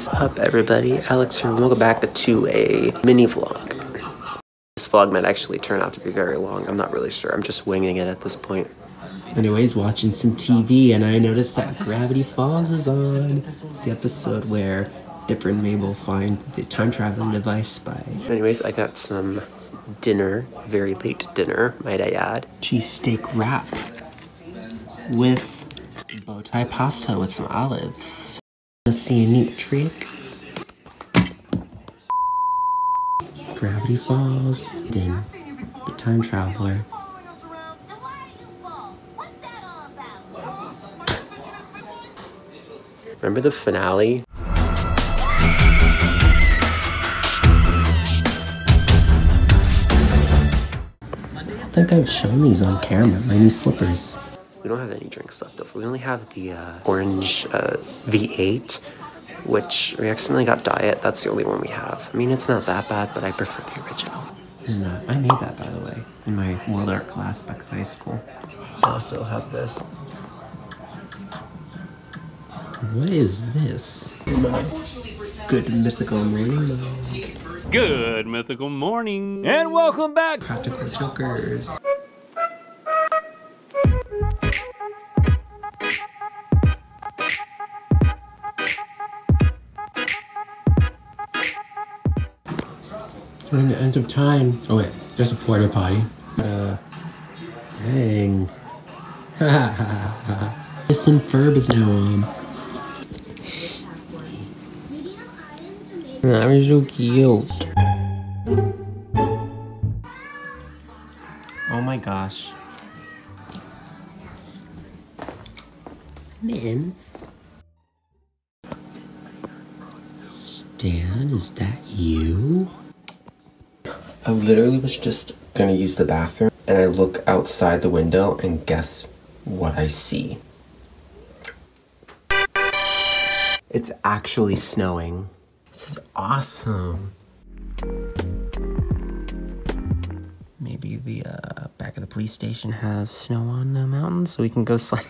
is up, everybody? Alex here, and welcome back to a mini vlog. This vlog might actually turn out to be very long. I'm not really sure. I'm just winging it at this point. Anyways, watching some TV, and I noticed that Gravity Falls is on. It's the episode where Dipper and Mabel find the time-traveling device by... Anyways, I got some dinner, very late dinner, might I add. Cheesesteak wrap with bow tie pasta with some olives. Let's see a neat trick. Gravity Falls, then the time traveler. Remember the finale? I think I've shown these on camera, my new slippers. We don't have any drinks left over. We only have the orange V8, which we accidentally got diet. That's the only one we have. I mean, it's not that bad, but I prefer the original. And I made that, by the way, in my world art class back in high school. I also have this. What is this? Good Mythical Morning. Good Mythical Morning. And welcome back. Practical Jokers. We're in the end of time. Oh wait, there's a porta potty. Dang. This and Ferb is now on. That was so cute. Oh my gosh. Mince. Stan, is that you? I literally was just gonna use the bathroom, and I look outside the window, and guess what I see? It's actually snowing. This is awesome. Maybe the back of the police station has snow on the mountain, so we can go sliding.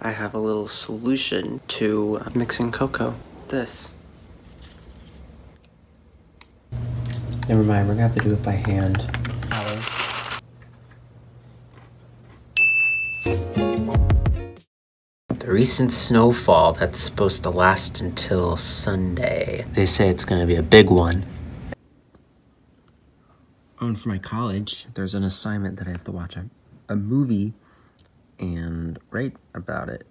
I have a little solution to mixing cocoa. This. Never mind, we're gonna have to do it by hand. The recent snowfall that's supposed to last until Sunday. They say it's gonna be a big one. And for my college, there's an assignment that I have to watch a movie and write about it.